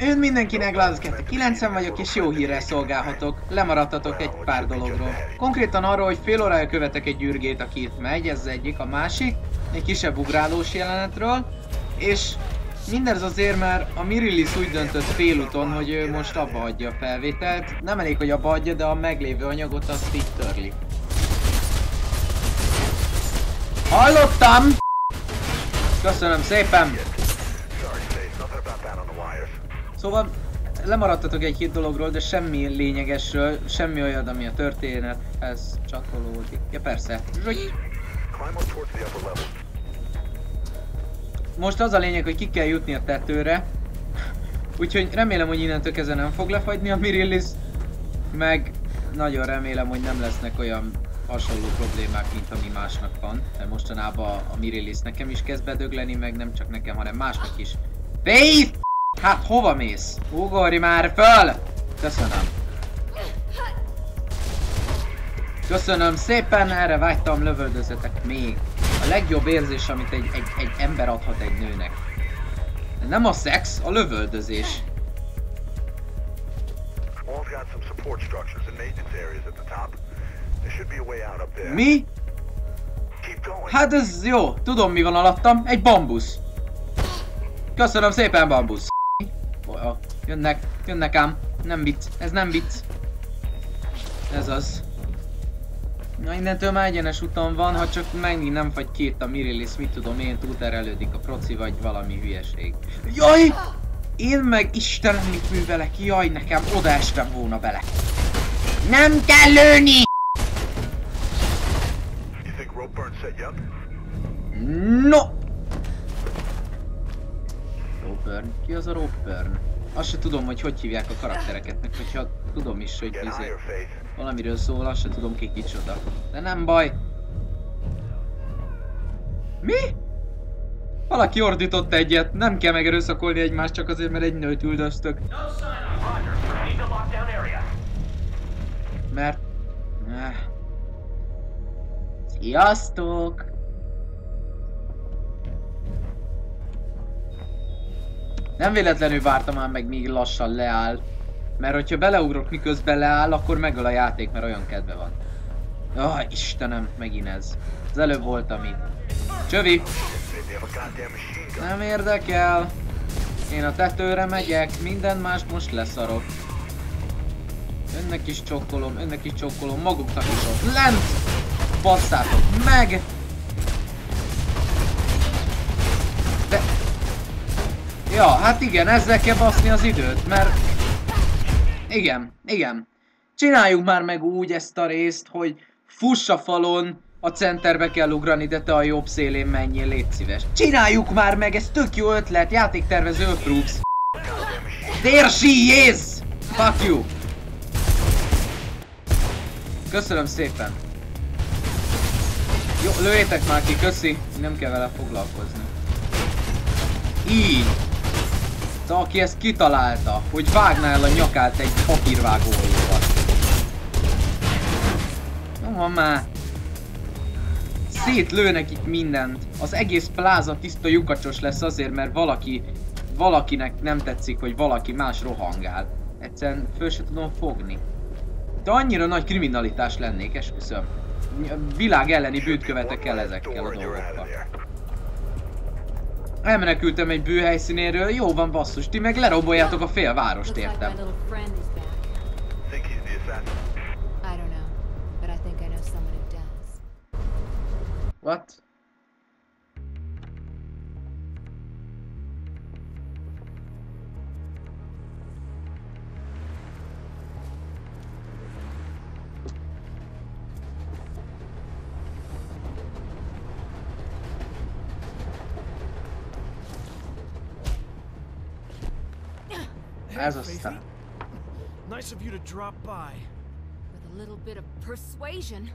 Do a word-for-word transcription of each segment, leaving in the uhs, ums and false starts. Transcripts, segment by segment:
Ön mindenkinek Glasgow kilencven vagyok, és jó hírrel szolgálhatok. Lemaradtatok egy pár dologról. Konkrétan arról, hogy fél órája követek egy gyürgét, aki itt megy, ez az egyik, a másik. Egy kisebb ugrálós jelenetről. És mindez azért, mert a Mirillis úgy döntött félúton, hogy ő most abba adja a felvételt. Nem elég, hogy abba adja, de a meglévő anyagot azt így törli. Hallottam! Köszönöm szépen! Szóval lemaradtatok egy hét dologról, de semmi lényegesről, semmi olyan, ami a történethez csatolódik. Ja persze. Zsúgy. Most az a lényeg, hogy ki kell jutni a tetőre. Úgyhogy remélem, hogy innentől kezdve nem fog lefagyni a Mirillis. Meg nagyon remélem, hogy nem lesznek olyan hasonló problémák, mint ami másnak van. Mert mostanában a Mirillis nekem is kezd bedögleni, meg nem csak nekem, hanem másnak is. Faith! Hát hova mész? Ugorj már föl! Köszönöm. Köszönöm szépen, erre vágytam, lövöldözöttek még. A legjobb érzés, amit egy, egy, egy ember adhat egy nőnek. De nem a szex, a lövöldözés. Mi? Hát ez jó, tudom mi van alattam, egy bambusz. Köszönöm szépen, bambusz. Oh, jönnek, jönnek ám. Nem vicc, ez nem vicc. Ez az. Na innentől már egyenes utam van, ha csak megint nem fagy két a Mirillis, mit tudom én, túlterelődik a proci vagy valami hülyeség. Jaj! Én meg Istenem mit művelek, jaj nekem odaestem volna bele. Nem kell lőni! No! Robburn? Ki az a Robburn? Azt se tudom, hogy hogy hívják a karaktereket, meg hogyha tudom is, hogy bizony valamiről szól, azt se tudom ki kicsoda. De nem baj. Mi? Valaki ordított egyet, nem kell megerőszakolni egymást csak azért, mert egy nőt üldöztök. Mert... Sziasztok! Nem véletlenül vártam ám meg, míg lassan leáll. Mert hogyha beleugrok miközben leáll, akkor megöl a játék, mert olyan kedve van. Ah, Istenem, megint ez. Az előbb voltam itt. Csövi! Nem érdekel. Én a tetőre megyek, minden más most leszarok. Önnek is csokkolom, önnek is csokkolom, maguknak is ott lent! Basszátok meg! De... Ja, hát igen, ezzel kell baszni az időt, mert... Igen, igen. Csináljuk már meg úgy ezt a részt, hogy fuss a falon, a centerbe kell ugrani, de te a jobb szélén menjél, légy szíves. Csináljuk már meg, ez tök jó ötlet, játéktervező approves. There she is! Fuck you! Köszönöm szépen. Jó, lőjétek már ki, köszi. Nem kell vele foglalkozni. Így. Szóval aki ezt kitalálta, hogy vágná el a nyakát egy papírvágó olóval. No, van már. Szétlőnek itt mindent. Az egész pláza tiszta lyukacsos lesz azért, mert valaki, valakinek nem tetszik, hogy valaki más rohangál. Egyszerűen föl se tudom fogni. De annyira nagy kriminalitás lennék, esküszöm. Világ elleni bűt követek el ezekkel a dolgokkal. Elmenekültem egy bűhelyszínéről, jó van basszus, ti meg leroboljátok a fél várost, értem. What? Ez aztán. Nice of you to drop by. With a little bit of persuasion,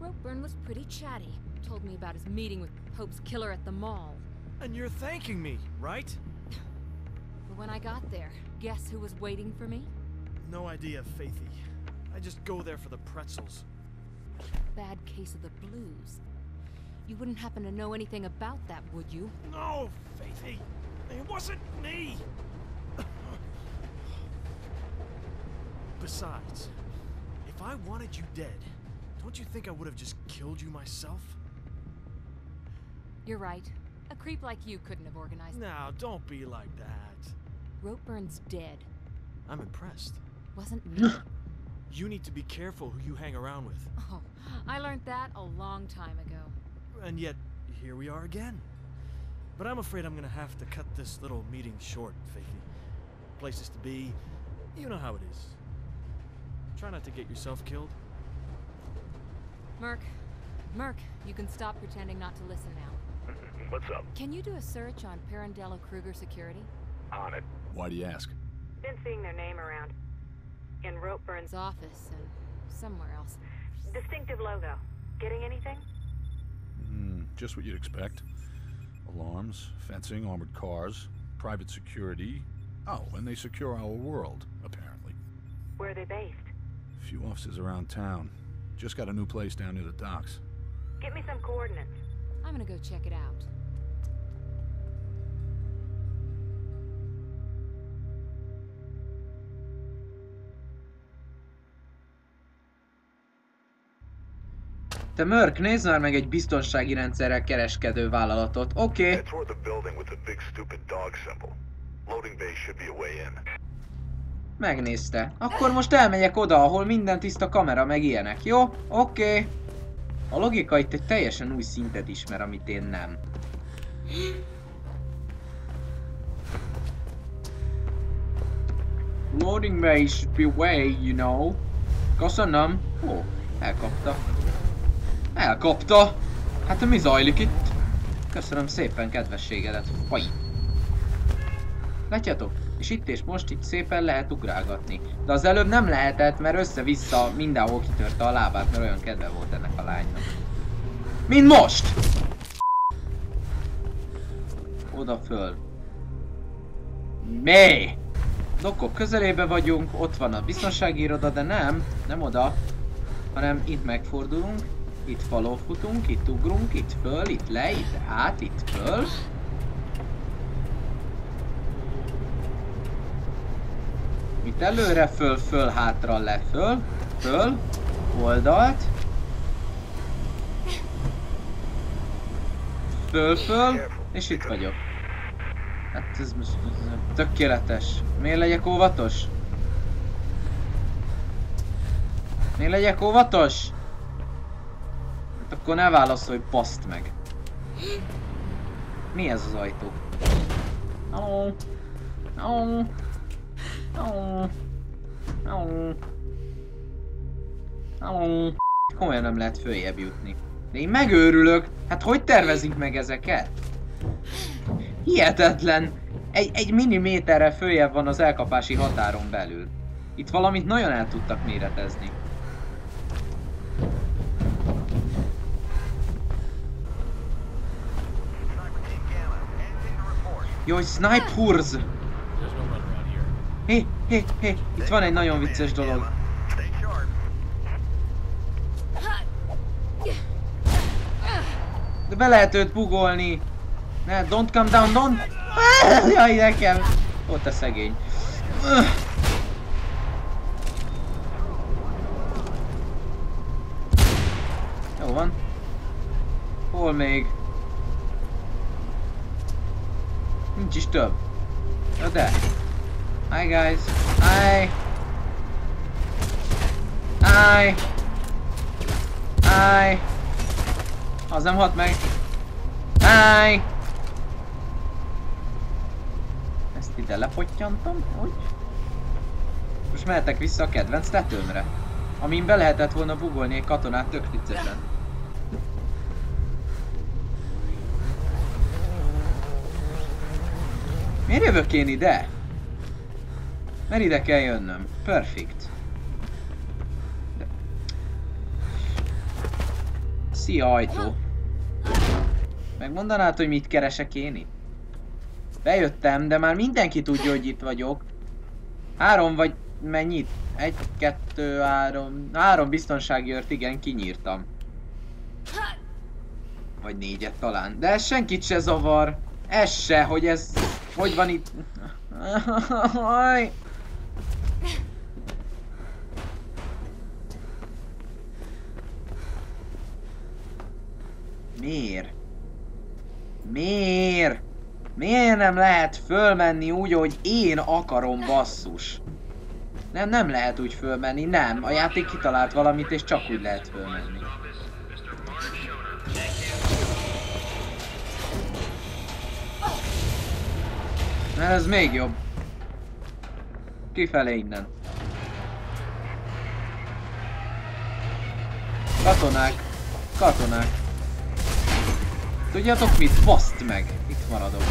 Roburn was pretty chatty. Told me about his meeting with Pope's killer at the mall. And you're thanking me, right? But when I got there, guess who was waiting for me? No idea, Faithy. I just go there for the pretzels. Bad case of the blues. You wouldn't happen to know anything about that, would you? No, Faithy. It wasn't me. Besides, if I wanted you dead, don't you think I would have just killed you myself? You're right. A creep like you couldn't have organized. Now, don't be like that. Roadburn's dead. I'm impressed. Wasn't me. You need to be careful who you hang around with. Oh, I learned that a long time ago. And yet, here we are again. But I'm afraid I'm gonna have to cut this little meeting short, Faithy. Places to be, you know how it is. Try not to get yourself killed. Merc, Merc, you can stop pretending not to listen now. What's up? Can you do a search on Perandella Kruger security? On it. Why do you ask? Been seeing their name around. In Roadburn's office and somewhere else. Distinctive logo. Getting anything? Mm, just what you'd expect. Alarms, fencing, armored cars, private security. Oh, and they secure our world, apparently. Where are they based? A few offices around town. Just got a new place down near the docks. Get me some coordinates. I'm gonna go check it out. Te Merc, nézd már meg egy biztonsági rendszerrel kereskedő vállalatot, oké? Okay. Megnézte. Akkor most elmegyek oda, ahol minden tiszta kamera meg ilyenek, jó? Oké. Okay. A logika itt egy teljesen új szintet ismer, amit én nem. Loading bay should be way, you know. Köszönöm. Ó, oh, elkapta. Elkapta! Hát mi zajlik itt? Köszönöm szépen kedvességedet, faj! Látjátok? És itt és most itt szépen lehet ugrálgatni. De az előbb nem lehetett, mert össze-vissza mindenhol kitörte a lábát, mert olyan kedve volt ennek a lánynak. Mint most! Oda föl. Mély! Dokkok közelébe vagyunk, ott van a biztonsági iroda, de nem, nem oda. Hanem itt megfordulunk. Itt falon futunk, itt ugrunk, itt föl, itt le, itt át, itt föl. Itt előre, föl, föl, hátra, le, föl, föl, oldalt. Föl, föl, és itt vagyok. Hát ez most tökéletes. Miért legyek óvatos? Miért legyek óvatos? Akkor ne válaszolj, baszd meg. Mi ez az ajtó? Hello. Hello. Hello. Hello. Hello. Komolyan nem lehet följebb jutni. De én megőrülök. Hát hogy tervezik meg ezeket? Hihetetlen. Egy, egy milliméterre följebb van az elkapási határon belül. Itt valamit nagyon el tudtak méretezni. Jaj, Snipe Hurz! Hé, hé, hé, itt van egy nagyon vicces dolog. De be lehet őt bugolni. Ne, don't come down, don't! Jaj, nekem! Ott a szegény. Jó van. Hol még? Nincs is több. Ja de. Hi guys. Hi. Hi. Hi. Az nem hat meg. Hi. Ezt ide lepottyantam, hogy? Most mehetek vissza a kedvenc tetőmre. Amin be lehetett volna bugolni egy katonát tök viccesen. Miért jövök én ide? Mert ide kell jönnöm. Perfect. De... Szia, ajtó. Megmondanád, hogy mit keresek én itt? Bejöttem, de már mindenki tudja, hogy itt vagyok. Három vagy... mennyit? Egy, kettő, három... Három biztonsági őrt, igen, kinyírtam. Vagy négyet talán. De ez senkit se zavar. Ez se, hogy ez... Hogy van itt? Miért? Miért? Miért nem lehet fölmenni úgy, hogy én akarom, basszus? Nem, nem lehet úgy fölmenni, nem. A játék kitalált valamit, és csak úgy lehet fölmenni. Mert ez még jobb. Kifelé innen. Katonák. Katonák. Tudjátok mit? Baszd meg! Itt maradok.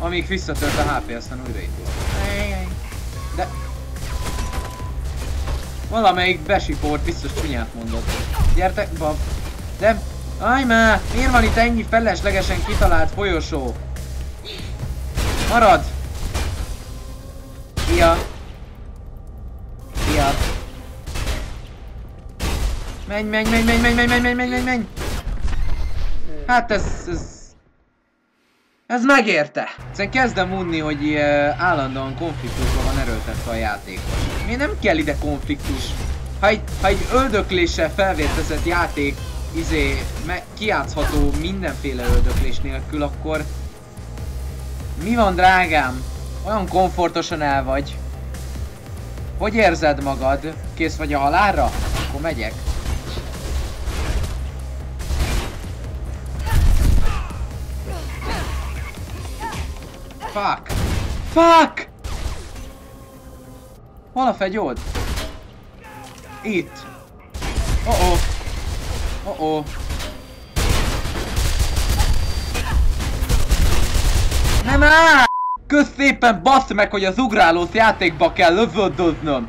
Amíg visszatört a há pé, aztán újraindul. De... valamelyik besiport biztos csúnyát mondott. Gyertek, bab. De... Állj már! Miért van itt ennyi feleslegesen kitalált folyosó? Marad! Szia! Szia! Menj, menj, menj, menj, menj, menj, menj, menj, menj, menj, menj! Hát ez... ez... Ez megérte! Szóval kezdem unni, hogy uh, állandóan konfliktusban van erőltetve a játékos. Miért nem kell ide konfliktus? Ha egy, ha egy öldökléssel felvértezett játék izé, kiátszható mindenféle öldöklés nélkül, akkor... Mi van, drágám? Olyan komfortosan el vagy. Hogy érzed magad? Kész vagy a halálra? Akkor megyek. Fuck! Fuck! Hol a fegyód? Itt. Oh-oh. Oh-oh. Nem áll! Kösz szépen, bassz meg, hogy az ugrálós játékba kell lövöldöznöm.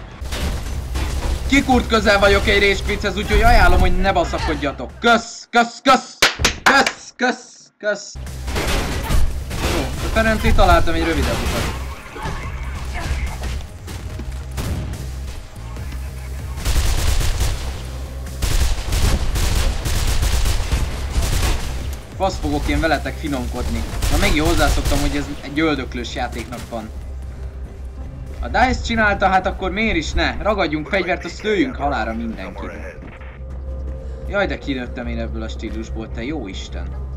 Kikúrt közel vagyok egy réspichez, úgyhogy ajánlom, hogy ne baszakodjatok. Kösz! Kösz! Kösz! Kösz! Kösz! Kösz! Ferenci, találtam egy rövidebb utat. Fasz fogok én veletek finomkodni. Na megint hozzászoktam, hogy ez egy öldöklős játéknak van. A Dice csinálta, hát akkor miért is ne? Ragadjunk fegyvert, azt lőjünk halálra mindenkit. Jaj, de kinőttem én ebből a stílusból, te jó Isten.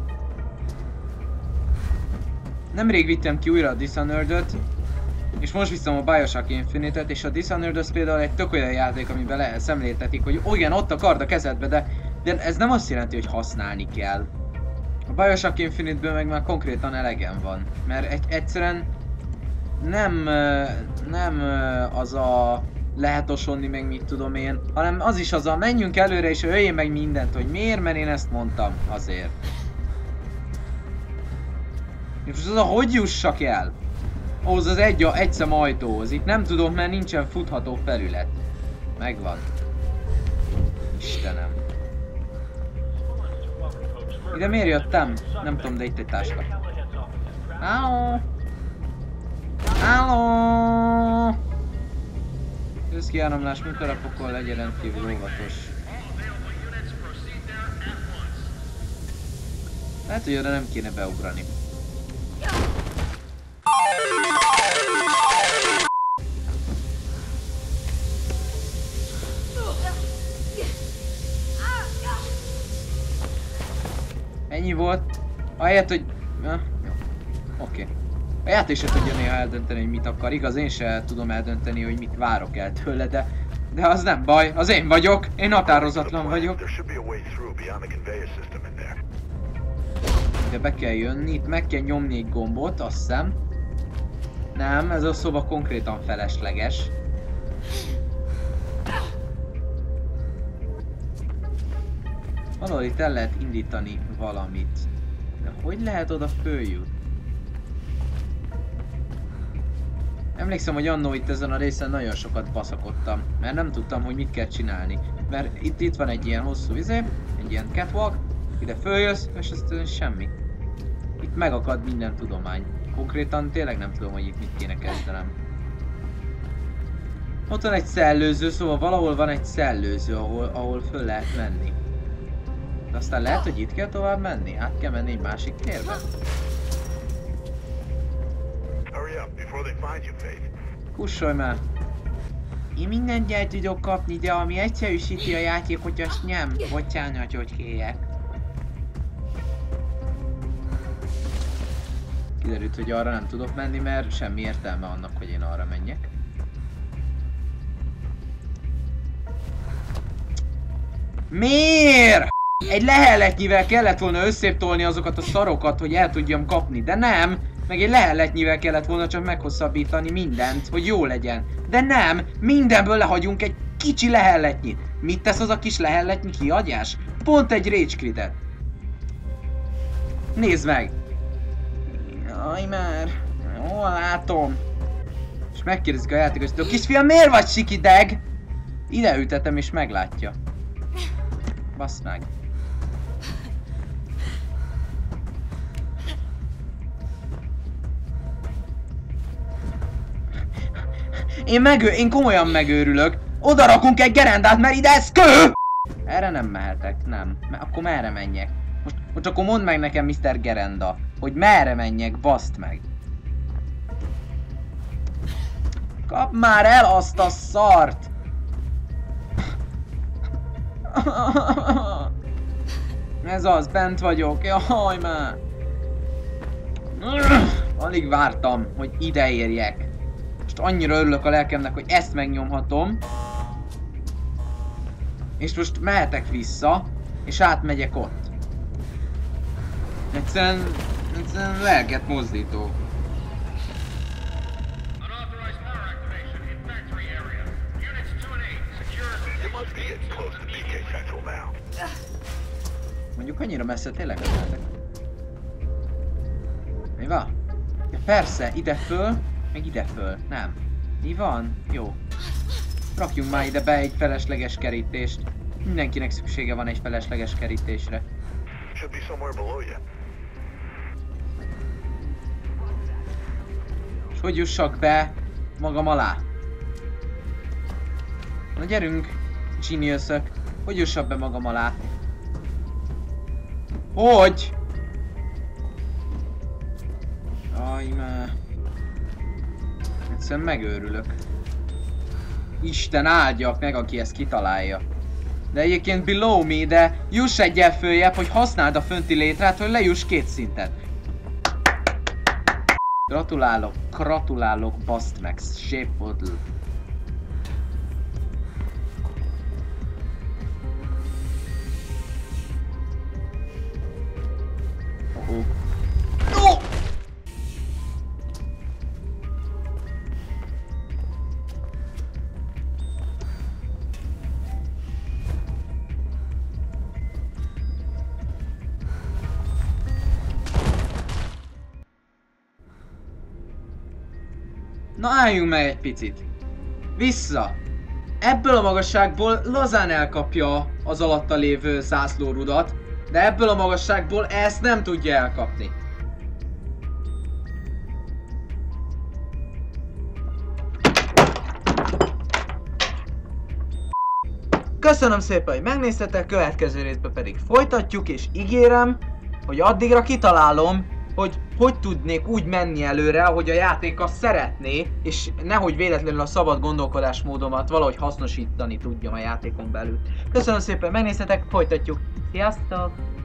Nemrég vittem ki újra a Dishonored-öt, és most viszem a Bioshock Infinite-et, és a Dishonored az például egy tök olyan játék, amiben le szemléltetik, hogy igen, ott a kard a kezedbe, de, de ez nem azt jelenti, hogy használni kell. A Bioshock Infinite-ből meg már konkrétan elegem van, mert egy, egyszerűen nem, nem az a lehet osonni, meg mit tudom én, hanem az is az a menjünk előre és öljön meg mindent, hogy miért, mert én ezt mondtam, azért. És most az a hogy jussak el? Ahhoz az egy, egy szem ajtóhoz. Itt nem tudom, mert nincsen futható felület. Megvan. Istenem. Ide miért jöttem? Nem tudom, de itt egy táska. Álló! Álló! Összkiáramlás műterapokon legyen rendkívül óvatos. Lehet, hogy oda nem kéne beugrani. Ennyi volt. Ahelyett, hogy... Ja, oké. Okay. A játék se tudja néha eldönteni, hogy mit akar. Igaz, én se tudom eldönteni, hogy mit várok el tőle, de... De az nem baj. Az én vagyok. Én határozatlan vagyok. De be kell jönni. Itt meg kell nyomni egy gombot, azt hiszem. Nem, ez a szoba konkrétan felesleges. Valahol itt el lehet indítani valamit. De hogy lehet oda följut? Emlékszem, hogy annó itt ezen a részen nagyon sokat baszakodtam, mert nem tudtam, hogy mit kell csinálni. Mert itt, itt van egy ilyen hosszú izé, egy ilyen catwalk, ide följössz, és aztán semmi. Itt megakad minden tudomány. Konkrétan tényleg nem tudom, hogy itt mit kéne kezdenem. Ott van egy szellőző, szóval valahol van egy szellőző, ahol, ahol föl lehet menni. De aztán lehet, hogy itt kell tovább menni? Át kell menni egy másik térbe? Kussolj már! Én mindent el tudok kapni, de ami egyszerűsíti a játékot, azt nem. Bocsánat, hogy kérjek. Kiderült, hogy arra nem tudok menni, mert semmi értelme annak, hogy én arra menjek. Miért? Egy leheletnyivel kellett volna összéptolni azokat a szarokat, hogy el tudjam kapni, de nem. Meg egy leheletnyivel kellett volna csak meghosszabbítani mindent, hogy jó legyen. De nem, mindenből lehagyunk egy kicsi leheletnyit. Mit tesz az a kis leheletnyi kihagyás? Pont egy rage quit-et. Nézd meg! Jaj már, jól látom. És megkérdezik a játékostól, kisfiam, miért vagy sikideg? Ide ütetem és meglátja. Basz meg. Én megő, én komolyan megőrülök. Oda rakunk egy gerendát, mert ide ez kő! Erre nem mehetek, nem. Akkor merre menjek? Most, most akkor mondd meg nekem, miszter Gerenda, hogy merre menjek, baszd meg. Kap már el azt a szart! Ez az, bent vagyok, jaj már! Alig vártam, hogy ide érjek. Most annyira örülök a lelkemnek, hogy ezt megnyomhatom. És most mehetek vissza, és átmegyek ott. Egyszerűen, egyszerűen lelket mozdító. Mondjuk annyira messze tényleg mehetek. Mi van? De persze, ide föl. Meg ide föl, nem. Mi van? Jó. Rakjunk már ide be egy felesleges kerítést. Mindenkinek szüksége van egy felesleges kerítésre. És hogy jussak be magam alá? Na gyerünk, geniusök. Hogy jussak be magam alá? Hogy? Aj, már. Egyszerűen megőrülök. Isten áldjak meg, aki ezt kitalálja. De egyébként below me, de juss egyel följebb, hogy használd a fönti létrát, hogy lejuss két szintet. Gratulálok, gratulálok, baszd meg, shape model. Oh-oh. Na álljunk meg egy picit. Vissza. Ebből a magasságból lazán elkapja az alatta lévő zászlórudat, de ebből a magasságból ezt nem tudja elkapni. Köszönöm szépen, hogy megnéztetek, következő részben pedig folytatjuk, és ígérem, hogy addigra kitalálom, hogy hogy tudnék úgy menni előre, ahogy a játék azt szeretné, és nehogy véletlenül a szabad gondolkodásmódomat valahogy hasznosítani tudjam a játékon belül. Köszönöm szépen, megnéztetek, folytatjuk. Sziasztok!